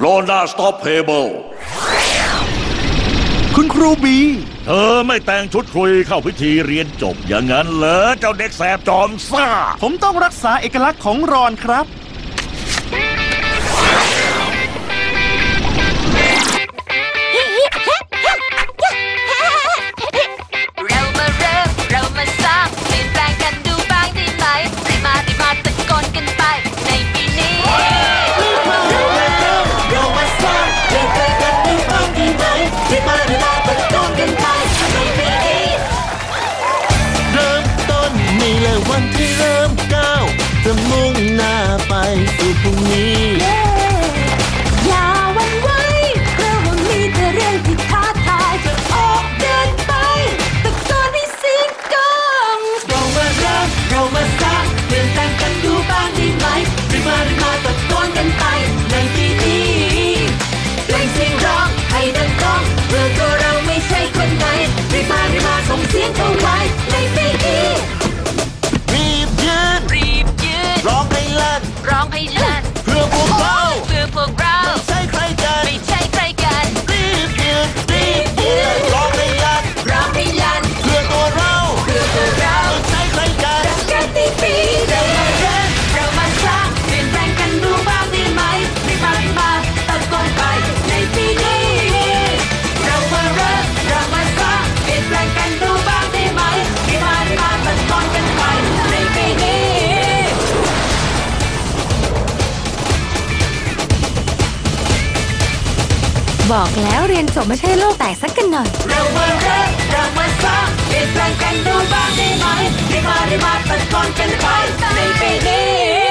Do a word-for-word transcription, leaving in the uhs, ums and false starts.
โรนาสต็อปเพเบิลคุณครูบีเธอไม่แต่งชุดคุยเข้าพิธีเรียนจบอย่างนั้นเหรอเจ้าเด็กแสบจอมซ่าผมต้องรักษาเอกลักษณ์ของรอนครับบอกแล้วเรียนจบไม่ใช่โลกแตกสักกันหน่อยเรามาเริ่มเรามาสร้างเปลี่ยนแปลงกันดูบ้างได้ไหมได้มาได้มาตัดตอนกันไปในปีนี้